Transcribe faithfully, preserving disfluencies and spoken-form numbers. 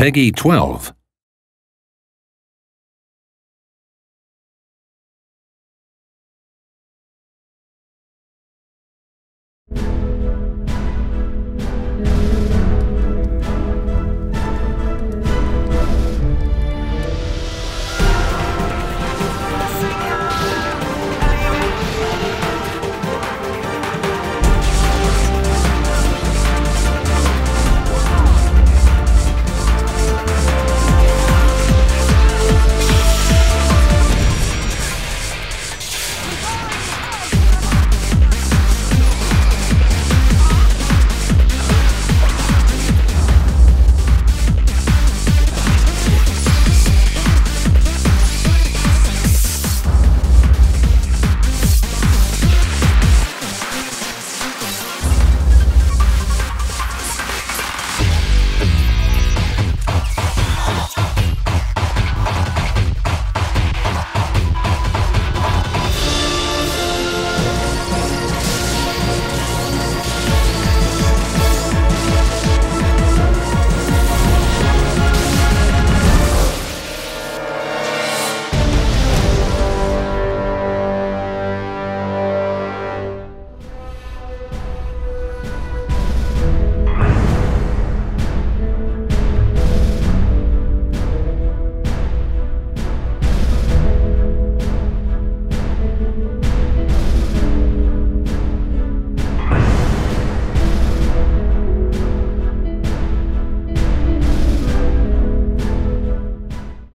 PEGI twelve.